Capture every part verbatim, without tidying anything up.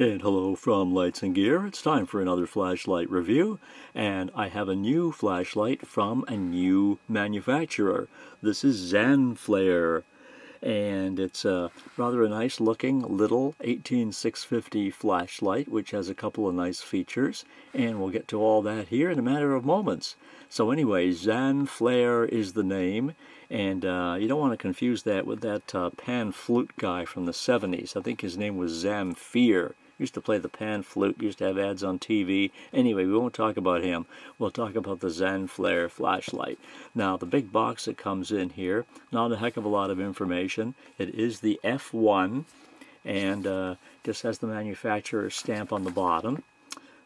And hello from Lights and Gear. It's time for another flashlight review, and I have a new flashlight from a new manufacturer. This is Zanflare, and it's a rather a nice looking little eighteen six fifty flashlight which has a couple of nice features, and we'll get to all that here in a matter of moments. So anyway, Zanflare is the name, and uh, you don't want to confuse that with that uh, pan flute guy from the seventies. I think his name was Zamfir. Used to play the pan flute, used to have ads on T V. Anyway, we won't talk about him. We'll talk about the Zanflare flashlight. Now, the big box that comes in here, not a heck of a lot of information. It is the F one, and uh, just has the manufacturer's stamp on the bottom.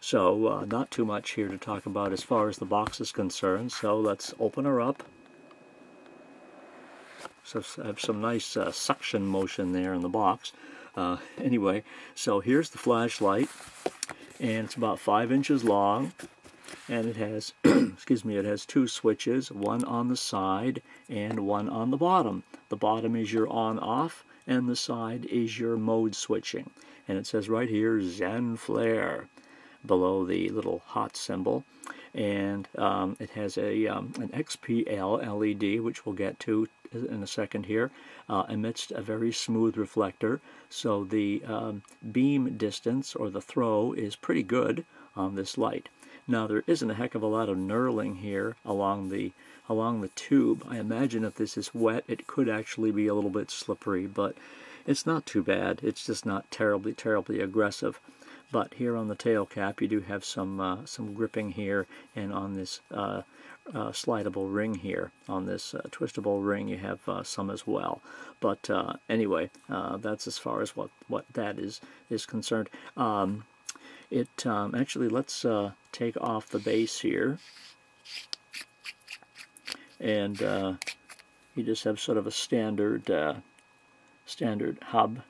So, uh, not too much here to talk about as far as the box is concerned. So, let's open her up. So, I have some nice uh, suction motion there in the box. Uh, anyway, so here's the flashlight, and it's about five inches long, and it has, excuse me, it has two switches, one on the side and one on the bottom. The bottom is your on-off, and the side is your mode switching. And it says right here, Zanflare, below the little hot symbol. And um, it has a um, an X P L L E D, which we'll get to in a second here, uh, amidst a very smooth reflector. So the um, beam distance, or the throw, is pretty good on this light. Now, there isn't a heck of a lot of knurling here along the along the tube. I imagine if this is wet, it could actually be a little bit slippery, but it's not too bad. It's just not terribly, terribly aggressive. But here on the tail cap, you do have some uh, some gripping here, and on this uh, uh, slidable ring here, on this uh, twistable ring, you have uh, some as well. But uh, anyway, uh, that's as far as what what that is is concerned. Um, it um, actually, let's uh, take off the base here, and uh, you just have sort of a standard uh, standard hub,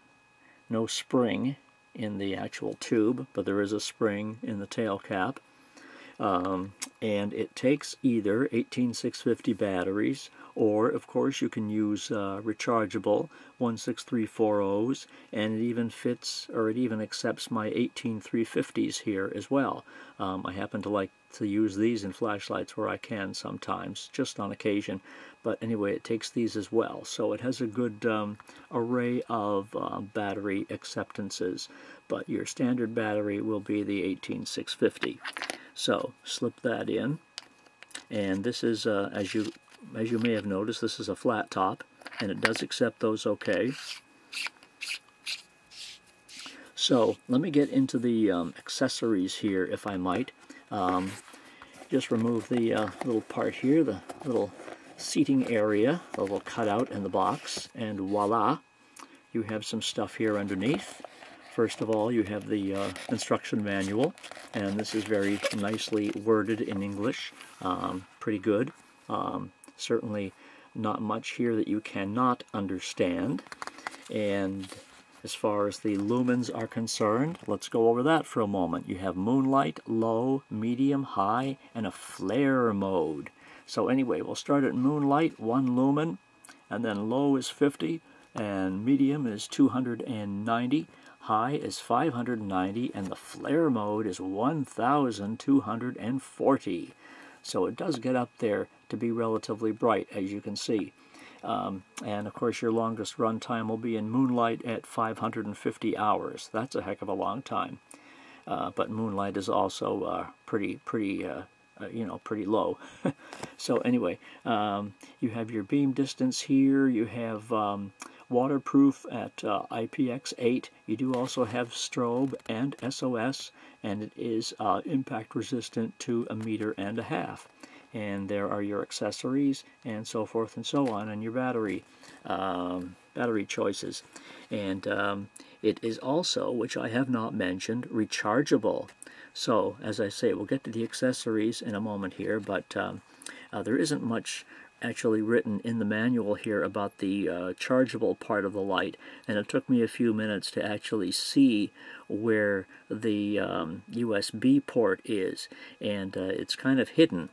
no spring in the actual tube, but there is a spring in the tail cap. Um, and it takes either eighteen six fifty batteries, or of course you can use uh, rechargeable one six three forty s, and it even fits, or it even accepts my eighteen three fifties here as well. Um, I happen to like to use these in flashlights where I can sometimes, just on occasion. But anyway, it takes these as well, so it has a good um, array of uh, battery acceptances. But your standard battery will be the eighteen six fifty. So slip that in, and this is uh, as you as you may have noticed, this is a flat top, and it does accept those okay. So let me get into the um, accessories here, if I might. Um, just remove the uh, little part here, the little seating area, the little cutout in the box, and voila, you have some stuff here underneath. First of all, you have the uh, instruction manual, and this is very nicely worded in English, um, pretty good. Um, certainly not much here that you cannot understand. And as far as the lumens are concerned, let's go over that for a moment. You have moonlight, low, medium, high, and a flare mode. So anyway, we'll start at moonlight, one lumen, and then low is fifty, and medium is two hundred ninety. High is five hundred ninety, and the flare mode is one thousand two hundred forty. So it does get up there to be relatively bright, as you can see. Um, and of course your longest run time will be in moonlight at five hundred fifty hours. That's a heck of a long time. Uh, but moonlight is also uh, pretty, pretty, uh, uh, you know, pretty low. So anyway, um, you have your beam distance here. You have Um, waterproof at uh, I P X eight. You do also have strobe and S O S, and it is uh, impact resistant to a meter and a half. And there are your accessories and so forth and so on, and your battery um, battery choices. And um, it is also, which I have not mentioned, rechargeable. So as I say, we'll get to the accessories in a moment here, but um, uh, there isn't much actually written in the manual here about the uh, chargeable part of the light, and it took me a few minutes to actually see where the um, U S B port is, and uh, it's kind of hidden.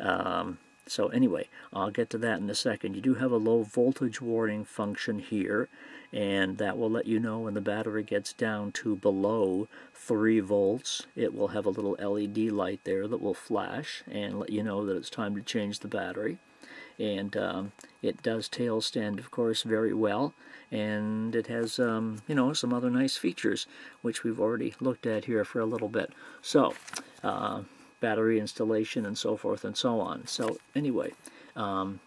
Um, So anyway, I'll get to that in a second. You do have a low voltage warning function here, and that will let you know when the battery gets down to below three volts. It will have a little L E D light there that will flash and let you know that it's time to change the battery. And um, it does tail stand, of course, very well, and it has um, you know, some other nice features which we've already looked at here for a little bit. So uh, battery installation and so forth and so on. So anyway, um,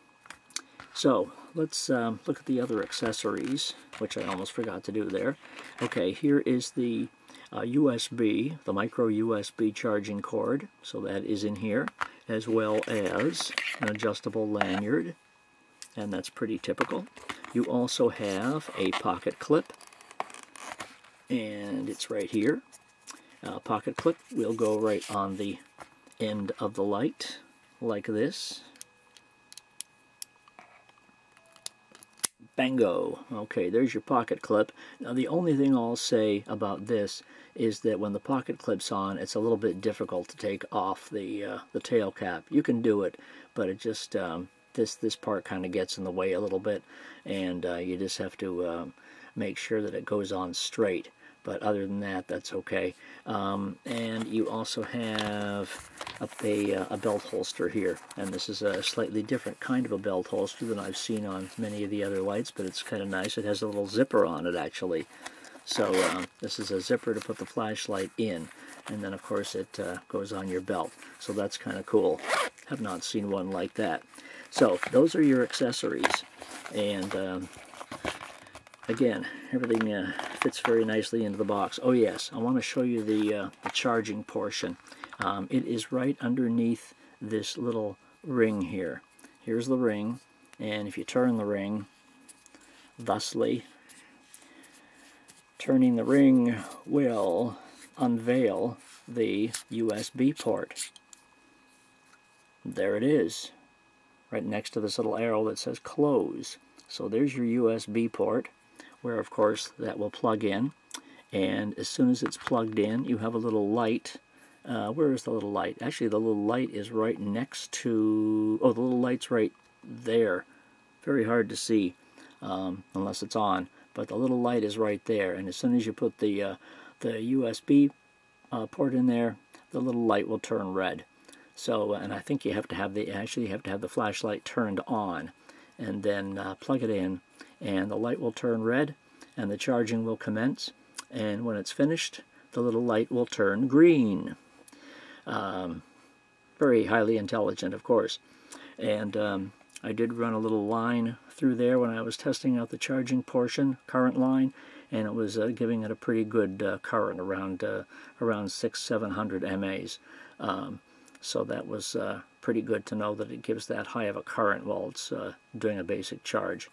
so let's um, look at the other accessories, which I almost forgot to do there. Okay, here is the uh, U S B, the micro U S B charging cord, so that is in here, as well as an adjustable lanyard, and that's pretty typical. You also have a pocket clip, and it's right here. Uh, pocket clip will go right on the end of the light, like this. Bango! Okay, there's your pocket clip. Now the only thing I'll say about this is that when the pocket clip's on, it's a little bit difficult to take off the uh, the tail cap. You can do it, but it just um, this this part kind of gets in the way a little bit, and uh, you just have to um, make sure that it goes on straight. But other than that, that's okay. Um, and you also have a, a, a belt holster here. And this is a slightly different kind of a belt holster than I've seen on many of the other lights, but it's kind of nice. It has a little zipper on it, actually. So um, this is a zipper to put the flashlight in. And then, of course, it uh, goes on your belt. So that's kind of cool. Have not seen one like that. So those are your accessories. And Um, Again, everything uh, fits very nicely into the box. Oh yes, I want to show you the, uh, the charging portion. Um, it is right underneath this little ring here. Here's the ring, and if you turn the ring, thusly, turning the ring will unveil the U S B port. There it is, right next to this little arrow that says close. So there's your U S B port, where of course that will plug in, and as soon as it's plugged in, you have a little light. Uh, where is the little light? Actually, the little light is right next to, oh, the little light's right there. Very hard to see um, unless it's on, but the little light is right there, and as soon as you put the, uh, the U S B uh, port in there, the little light will turn red. So, and I think you have to have the, actually you have to have the flashlight turned on, and then uh, plug it in, and the light will turn red, and the charging will commence, and when it's finished, the little light will turn green. Um, very highly intelligent, of course. And um, I did run a little line through there when I was testing out the charging portion, current line, and it was uh, giving it a pretty good uh, current, around uh, around six, seven hundred M A's. Um, so that was uh, pretty good to know that it gives that high of a current while it's uh, doing a basic charge.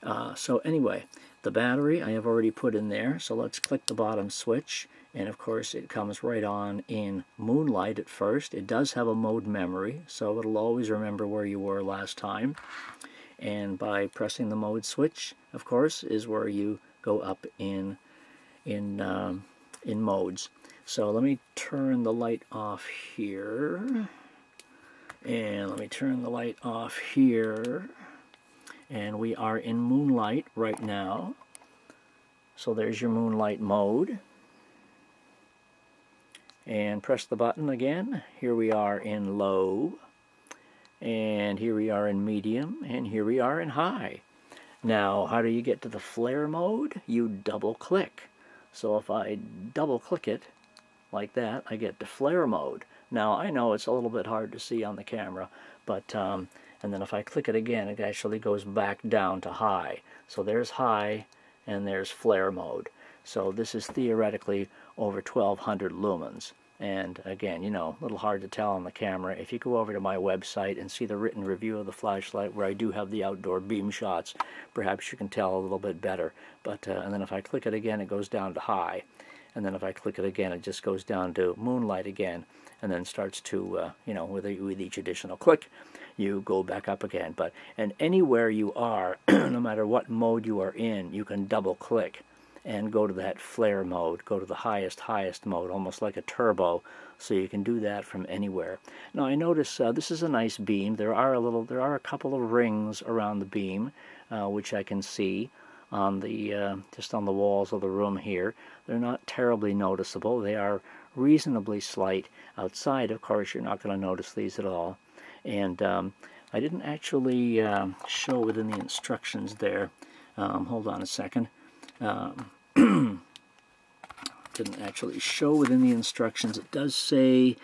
Uh, so anyway, the battery I have already put in there, so let's click the bottom switch, and of course it comes right on in moonlight at first. It does have a mode memory, so it'll always remember where you were last time, and by pressing the mode switch, of course, is where you go up in in um, in modes. So let me turn the light off here, and let me turn the light off here. And we are in moonlight right now. So there's your moonlight mode. And press the button again. Here we are in low. And here we are in medium. And here we are in high. Now, how do you get to the flare mode? You double click. So if I double click it like that, I get to flare mode. Now, I know it's a little bit hard to see on the camera, but um, and then if I click it again, it actually goes back down to high. So there's high, and there's flare mode. So this is theoretically over twelve hundred lumens. And again, you know, a little hard to tell on the camera. If you go over to my website and see the written review of the flashlight, where I do have the outdoor beam shots, perhaps you can tell a little bit better. But uh, and then if I click it again, it goes down to high. And then if I click it again, it just goes down to moonlight again, and then starts to, uh, you know, with, a, with each additional click, you go back up again. But and anywhere you are, no matter what mode you are in, you can double click, and go to that flare mode, go to the highest, highest mode, almost like a turbo, so you can do that from anywhere. Now I notice uh, this is a nice beam. There are a little, there are a couple of rings around the beam, uh, which I can see on the, uh, just on the walls of the room here. They're not terribly noticeable. They are reasonably slight. Outside, of course, you're not going to notice these at all. And um, I didn't actually uh, show within the instructions there. Um, hold on a second. Um, didn't actually show within the instructions. It does say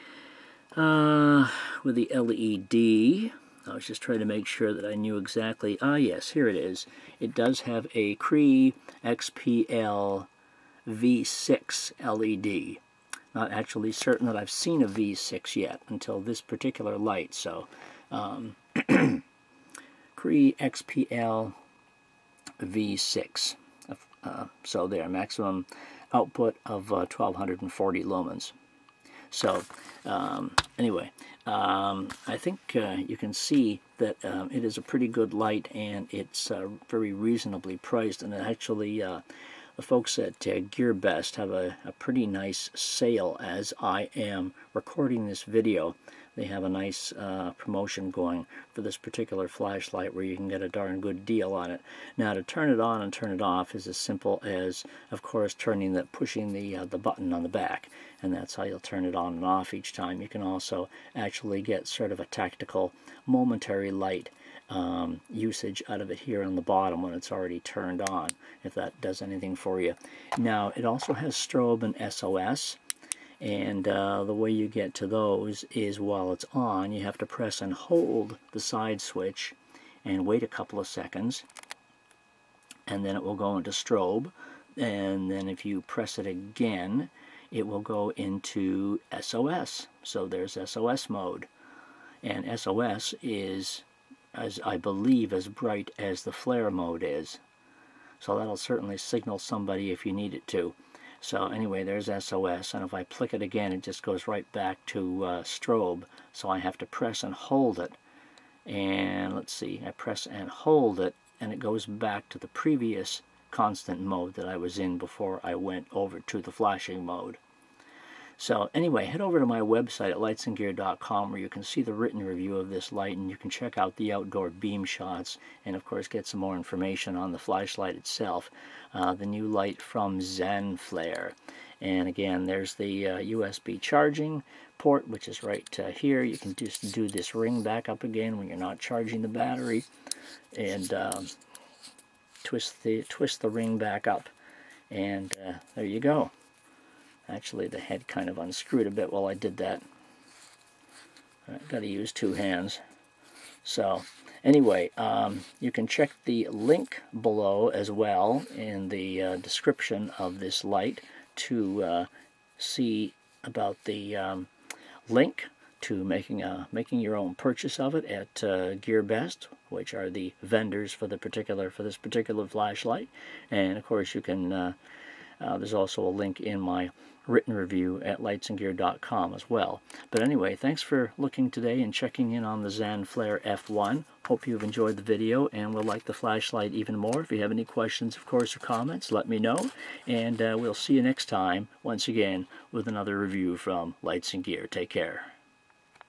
uh, with the L E D. I was just trying to make sure that I knew exactly. Ah, yes, here it is. It does have a Cree X P L V six L E D. Not actually certain that I've seen a V six yet until this particular light. So, um, Cree X P L V six. Uh, so there, maximum output of uh, twelve forty lumens. So um, anyway, um, I think uh, you can see that um, it is a pretty good light, and it's uh, very reasonably priced. And actually, uh, the folks at uh, GearBest have a, a pretty nice sale as I am recording this video. They have a nice uh, promotion going for this particular flashlight where you can get a darn good deal on it. Now, to turn it on and turn it off is as simple as, of course, turning the, pushing the, uh, the button on the back. And that's how you'll turn it on and off each time. You can also actually get sort of a tactical, momentary light um, usage out of it here on the bottom when it's already turned on, if that does anything for you. Now, it also has strobe and S O S. And uh, the way you get to those is while it's on, you have to press and hold the side switch and wait a couple of seconds, and then it will go into strobe, and then if you press it again, it will go into S O S. So there's S O S mode, and S O S is, as I believe, as bright as the flare mode is. So that'll certainly signal somebody if you need it to. So anyway, there's S O S, and if I click it again, it just goes right back to uh, strobe. So I have to press and hold it, and let's see, I press and hold it, and it goes back to the previous constant mode that I was in before I went over to the flashing mode. So anyway, head over to my website at lights and gear dot com where you can see the written review of this light, and you can check out the outdoor beam shots and, of course, get some more information on the flashlight itself, uh, the new light from Zanflare. And again, there's the uh, U S B charging port, which is right uh, here. You can just do this ring back up again when you're not charging the battery, and um, twist the, twist the ring back up, and uh, there you go. Actually, the head kind of unscrewed a bit while I did that. I've got to use two hands. So anyway, um, you can check the link below as well in the uh, description of this light to uh, see about the um, link to making a making your own purchase of it at uh, GearBest, which are the vendors for the particular for this particular flashlight. And of course, you can. Uh, uh, there's also a link in my written review at lights and gear dot com as well. But anyway, thanks for looking today and checking in on the Zanflare F one. Hope you've enjoyed the video and will like the flashlight even more. If you have any questions, of course, or comments, let me know. And uh, we'll see you next time, once again, with another review from Lights and Gear. Take care.